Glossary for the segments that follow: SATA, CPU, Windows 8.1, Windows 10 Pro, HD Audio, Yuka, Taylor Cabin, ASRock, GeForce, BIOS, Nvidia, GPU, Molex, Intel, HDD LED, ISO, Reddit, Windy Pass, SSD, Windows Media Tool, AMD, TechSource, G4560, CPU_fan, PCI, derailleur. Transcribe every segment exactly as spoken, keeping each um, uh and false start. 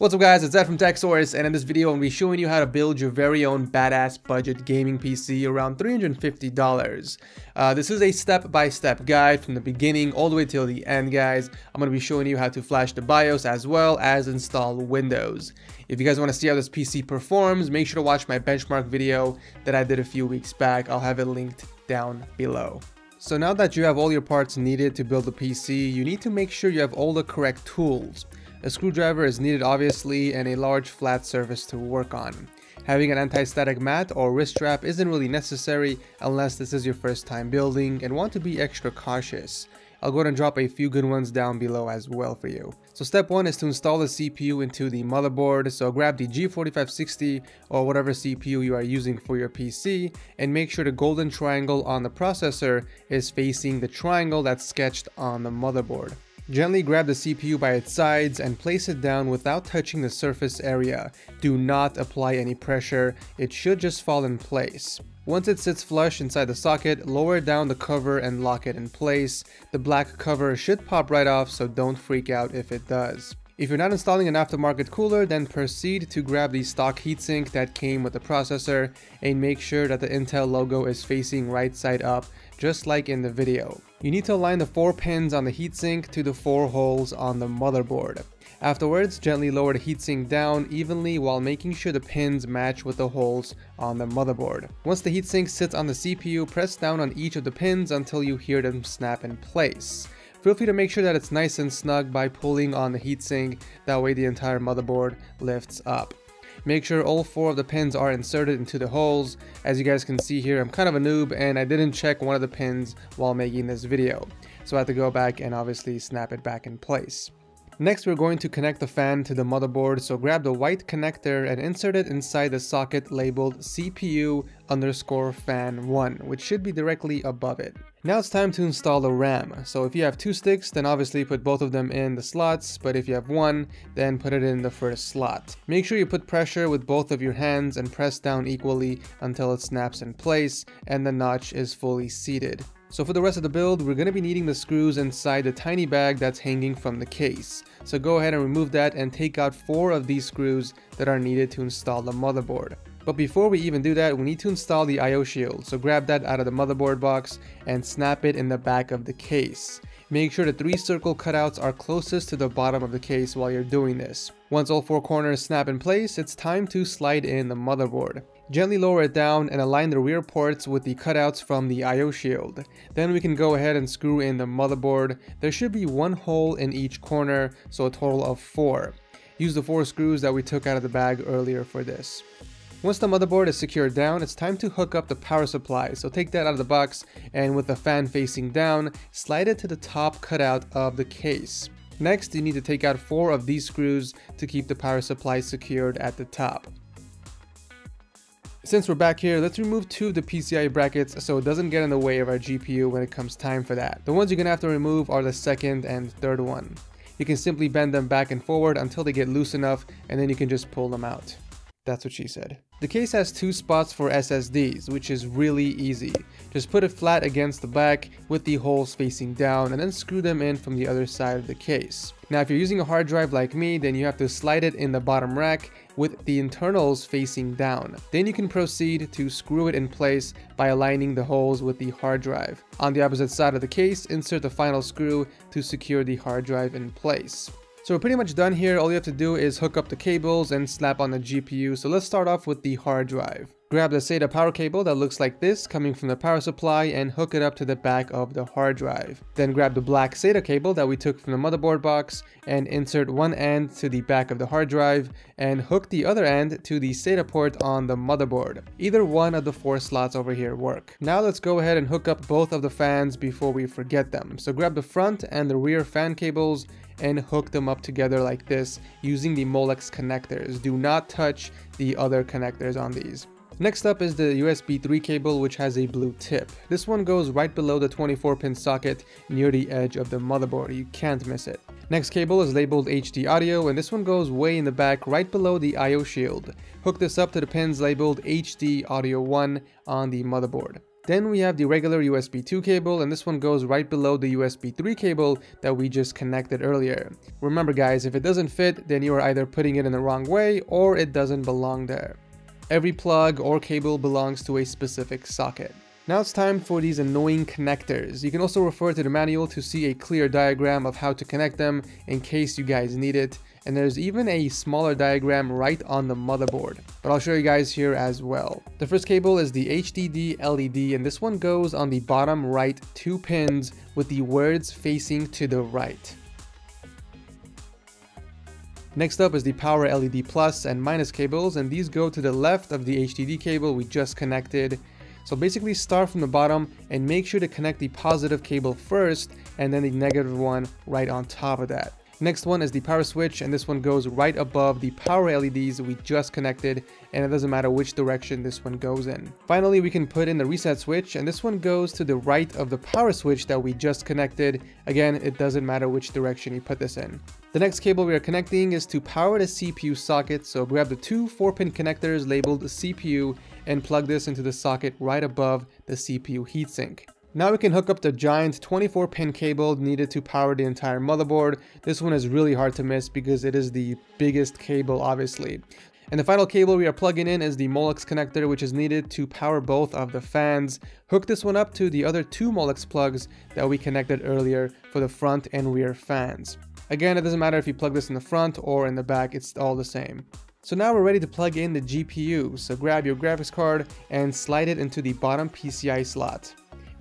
What's up guys, it's Ed from TechSource, and in this video I'm showing you how to build your very own badass budget gaming P C around three hundred fifty dollars. Uh, this is a step-by-step guide from the beginning all the way till the end, guys. I'm going to be showing you how to flash the BIOS as well as install Windows. If you guys want to see how this P C performs, make sure to watch my benchmark video that I did a few weeks back. I'll have it linked down below. So now that you have all your parts needed to build a P C, you need to make sure you have all the correct tools. A screwdriver is needed obviously, and a large flat surface to work on. Having an anti-static mat or wrist strap isn't really necessary unless this is your first time building and want to be extra cautious. I'll go ahead and drop a few good ones down below as well for you. So step one is to install the C P U into the motherboard. So grab the G forty-five sixty or whatever C P U you are using for your P C, and make sure the golden triangle on the processor is facing the triangle that's sketched on the motherboard. Gently grab the C P U by its sides and place it down without touching the surface area. Do not apply any pressure, it should just fall in place. Once it sits flush inside the socket, lower down the cover and lock it in place. The black cover should pop right off, so don't freak out if it does. If you're not installing an aftermarket cooler, then proceed to grab the stock heatsink that came with the processor and make sure that the Intel logo is facing right side up, just like in the video. You need to align the four pins on the heatsink to the four holes on the motherboard. Afterwards, gently lower the heatsink down evenly while making sure the pins match with the holes on the motherboard. Once the heatsink sits on the C P U, press down on each of the pins until you hear them snap in place. Feel free to make sure that it's nice and snug by pulling on the heatsink, that way the entire motherboard lifts up. Make sure all four of the pins are inserted into the holes. As you guys can see here, I'm kind of a noob and I didn't check one of the pins while making this video. So I had to go back and obviously snap it back in place. Next, we're going to connect the fan to the motherboard. So grab the white connector and insert it inside the socket labeled C P U underscore fan one, which should be directly above it. Now it's time to install the RAM. So if you have two sticks, then obviously put both of them in the slots, but if you have one, then put it in the first slot. Make sure you put pressure with both of your hands and press down equally until it snaps in place and the notch is fully seated. So for the rest of the build, we're going to be needing the screws inside the tiny bag that's hanging from the case. So go ahead and remove that and take out four of these screws that are needed to install the motherboard. But before we even do that, we need to install the I O shield, so grab that out of the motherboard box and snap it in the back of the case. Make sure the three circle cutouts are closest to the bottom of the case while you're doing this. Once all four corners snap in place, it's time to slide in the motherboard. Gently lower it down and align the rear ports with the cutouts from the I O shield. Then we can go ahead and screw in the motherboard. There should be one hole in each corner, so a total of four. Use the four screws that we took out of the bag earlier for this. Once the motherboard is secured down, it's time to hook up the power supply, so take that out of the box and with the fan facing down, slide it to the top cutout of the case. Next, you need to take out four of these screws to keep the power supply secured at the top. Since we're back here, let's remove two of the P C I brackets so it doesn't get in the way of our G P U when it comes time for that. The ones you're going to have to remove are the second and third one. You can simply bend them back and forward until they get loose enough, and then you can just pull them out. That's what she said. The case has two spots for S S Ds, which is really easy. Just put it flat against the back with the holes facing down and then screw them in from the other side of the case. Now if you're using a hard drive like me, then you have to slide it in the bottom rack with the internals facing down. Then you can proceed to screw it in place by aligning the holes with the hard drive. On the opposite side of the case, insert the final screw to secure the hard drive in place. So we're pretty much done here. All you have to do is hook up the cables and snap on the G P U. So let's start off with the hard drive. Grab the SATA power cable that looks like this coming from the power supply and hook it up to the back of the hard drive. Then grab the black SATA cable that we took from the motherboard box and insert one end to the back of the hard drive and hook the other end to the SATA port on the motherboard. Either one of the four slots over here work. Now let's go ahead and hook up both of the fans before we forget them. So grab the front and the rear fan cables and hook them up together like this using the Molex connectors. Do not touch the other connectors on these. Next up is the U S B three cable, which has a blue tip. This one goes right below the twenty-four pin socket near the edge of the motherboard. You can't miss it. Next cable is labeled H D Audio, and this one goes way in the back right below the I O shield. Hook this up to the pins labeled H D Audio one on the motherboard. Then we have the regular U S B two cable, and this one goes right below the U S B three cable that we just connected earlier. Remember guys, if it doesn't fit, then you are either putting it in the wrong way or it doesn't belong there. Every plug or cable belongs to a specific socket. Now it's time for these annoying connectors. You can also refer to the manual to see a clear diagram of how to connect them in case you guys need it. And there's even a smaller diagram right on the motherboard, but I'll show you guys here as well. The first cable is the H D D L E D, and this one goes on the bottom right two pins with the words facing to the right. Next up is the power L E D plus and minus cables, and these go to the left of the H D D cable we just connected. So basically start from the bottom and make sure to connect the positive cable first and then the negative one right on top of that. Next one is the power switch, and this one goes right above the power L E Ds we just connected, and it doesn't matter which direction this one goes in. Finally, we can put in the reset switch, and this one goes to the right of the power switch that we just connected. Again, it doesn't matter which direction you put this in. The next cable we are connecting is to power the C P U socket, so grab the two four pin connectors labeled C P U and plug this into the socket right above the C P U heatsink. Now we can hook up the giant twenty-four pin cable needed to power the entire motherboard. This one is really hard to miss because it is the biggest cable, obviously. And the final cable we are plugging in is the Molex connector, which is needed to power both of the fans. Hook this one up to the other two Molex plugs that we connected earlier for the front and rear fans. Again, it doesn't matter if you plug this in the front or in the back, it's all the same. So now we're ready to plug in the G P U. So grab your graphics card and slide it into the bottom P C I slot.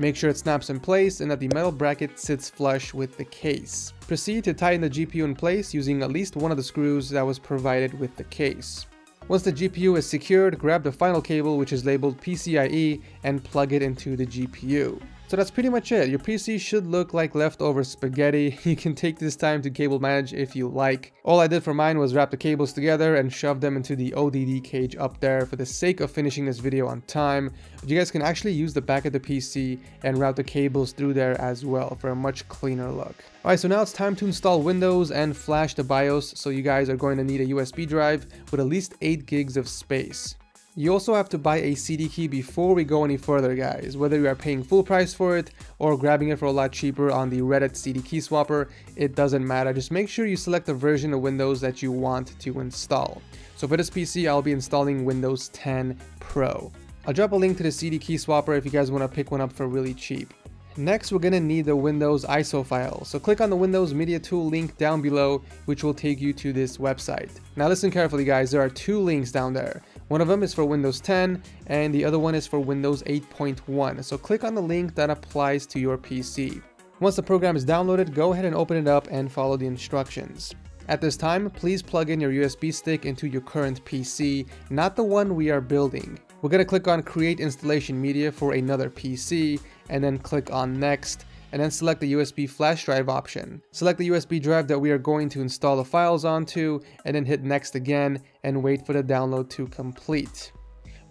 Make sure it snaps in place and that the metal bracket sits flush with the case. Proceed to tighten the G P U in place using at least one of the screws that was provided with the case. Once the G P U is secured, grab the final cable, which is labeled P C I E, and plug it into the G P U. So that's pretty much it. Your P C should look like leftover spaghetti. You can take this time to cable manage if you like. All I did for mine was wrap the cables together and shove them into the O D D cage up there for the sake of finishing this video on time. But you guys can actually use the back of the P C and route the cables through there as well for a much cleaner look. Alright, so now it's time to install Windows and flash the BIOS, so you guys are going to need a U S B drive with at least eight gigs of space. You also have to buy a C D key before we go any further guys, whether you are paying full price for it or grabbing it for a lot cheaper on the Reddit C D key swapper, it doesn't matter, just make sure you select the version of Windows that you want to install. So for this P C, I'll be installing Windows ten Pro. I'll drop a link to the C D key swapper if you guys want to pick one up for really cheap. Next, we're going to need the Windows I S O file, so click on the Windows Media Tool link down below, which will take you to this website. Now listen carefully guys, there are two links down there. One of them is for Windows ten and the other one is for Windows eight point one, so click on the link that applies to your P C. Once the program is downloaded, go ahead and open it up and follow the instructions. At this time, please plug in your U S B stick into your current P C, not the one we are building. We're going to click on Create Installation Media for another P C, and then click on Next, and then select the U S B flash drive option. Select the U S B drive that we are going to install the files onto, and then hit Next again, and wait for the download to complete.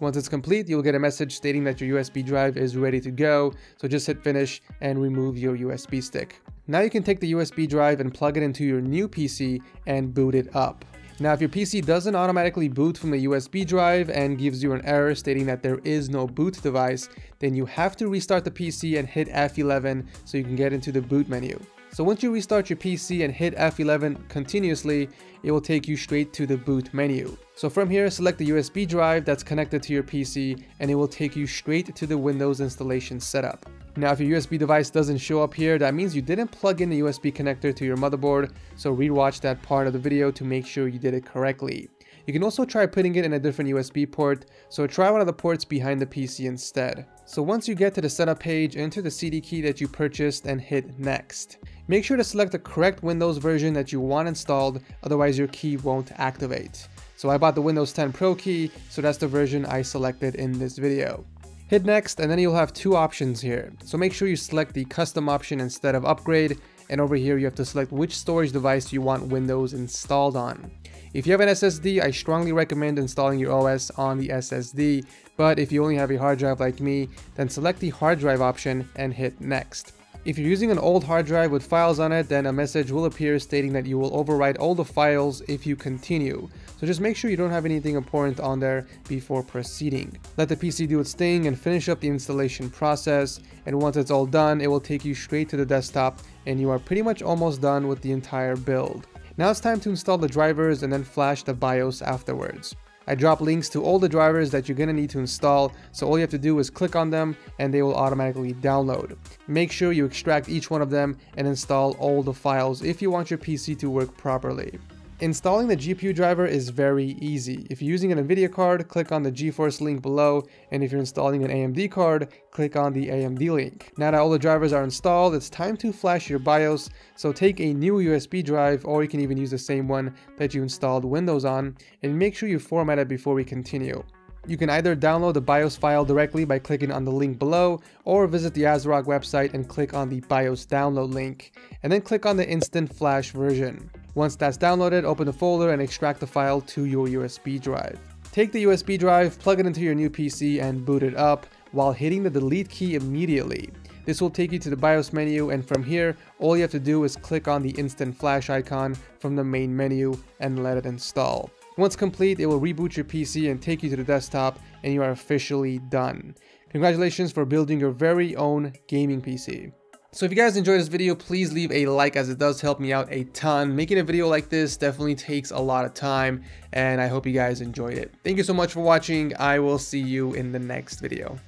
Once it's complete, you'll get a message stating that your U S B drive is ready to go, so just hit Finish and remove your U S B stick. Now you can take the U S B drive and plug it into your new P C and boot it up. Now if your P C doesn't automatically boot from the U S B drive and gives you an error stating that there is no boot device, then you have to restart the P C and hit F eleven so you can get into the boot menu. So once you restart your P C and hit F eleven continuously, it will take you straight to the boot menu. So from here, select the U S B drive that's connected to your P C and it will take you straight to the Windows installation setup. Now if your U S B device doesn't show up here, that means you didn't plug in the U S B connector to your motherboard, so rewatch that part of the video to make sure you did it correctly. You can also try putting it in a different U S B port, so try one of the ports behind the P C instead. So once you get to the setup page, enter the C D key that you purchased and hit Next. Make sure to select the correct Windows version that you want installed, otherwise your key won't activate. So I bought the Windows ten Pro key, so that's the version I selected in this video. Hit Next, and then you'll have two options here. So make sure you select the custom option instead of upgrade, and over here you have to select which storage device you want Windows installed on. If you have an S S D, I strongly recommend installing your O S on the S S D, but if you only have a hard drive like me, then select the hard drive option and hit Next. If you're using an old hard drive with files on it, then a message will appear stating that you will overwrite all the files if you continue. So just make sure you don't have anything important on there before proceeding. Let the P C do its thing and finish up the installation process, and once it's all done, it will take you straight to the desktop and you are pretty much almost done with the entire build. Now it's time to install the drivers and then flash the BIOS afterwards. I drop links to all the drivers that you're going to need to install, so all you have to do is click on them and they will automatically download. Make sure you extract each one of them and install all the files if you want your P C to work properly. Installing the G P U driver is very easy. If you're using an Nvidia card, click on the GeForce link below, and if you're installing an A M D card, click on the A M D link. Now that all the drivers are installed, it's time to flash your BIOS, so take a new U S B drive, or you can even use the same one that you installed Windows on, and make sure you format it before we continue. You can either download the BIOS file directly by clicking on the link below, or visit the ASRock website and click on the BIOS download link, and then click on the Instant Flash version. Once that's downloaded, open the folder and extract the file to your U S B drive. Take the U S B drive, plug it into your new P C and boot it up while hitting the delete key immediately. This will take you to the BIOS menu, and from here, all you have to do is click on the Instant Flash icon from the main menu and let it install. Once complete, it will reboot your P C and take you to the desktop, and you are officially done. Congratulations for building your very own gaming P C. So if you guys enjoyed this video, please leave a like, as it does help me out a ton. Making a video like this definitely takes a lot of time, and I hope you guys enjoyed it. Thank you so much for watching. I will see you in the next video.